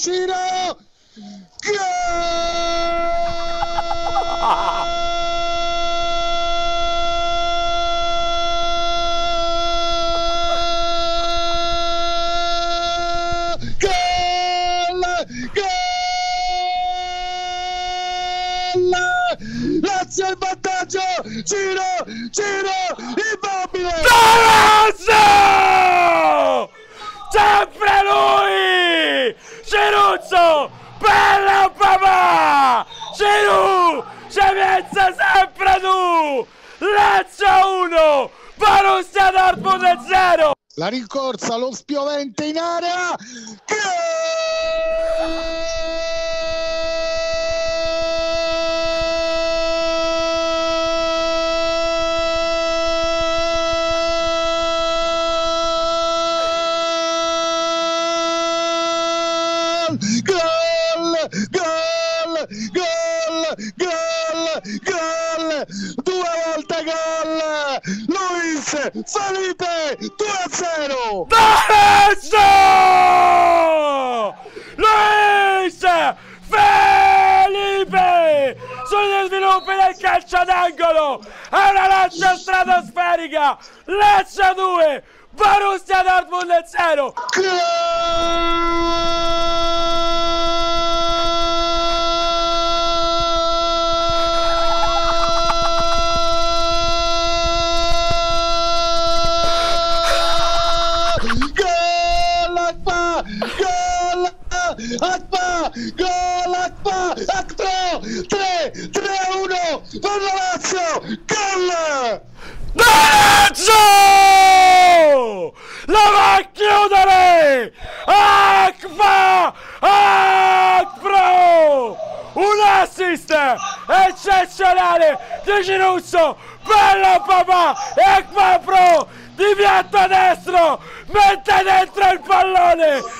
Ciro. ¡Gol! Lazio in vantaggio, Ciro Immobile! Golasso! Sempre lui! Giruzzo, bella papà! Ciro, ci pensa sempre tu! Lazio 1, Borussia Dortmund 0! La rincorsa, lo spiovente in area! Gol, due volte gol, Luiz Felipe, 2-0. Luiz Felipe sugli sviluppi del calcio d'angolo, è una lancia stratosferica. Lazio 2, Borussia Dortmund 0. Akpa, gol Akpa Akpro, 3-1 per la Lazio, gol! Lazio! La va a chiudere! Akpa Akpro! Un assist eccezionale di Giruzzo, bello papà! E Akpa Akpro di piatto destro mette dentro il pallone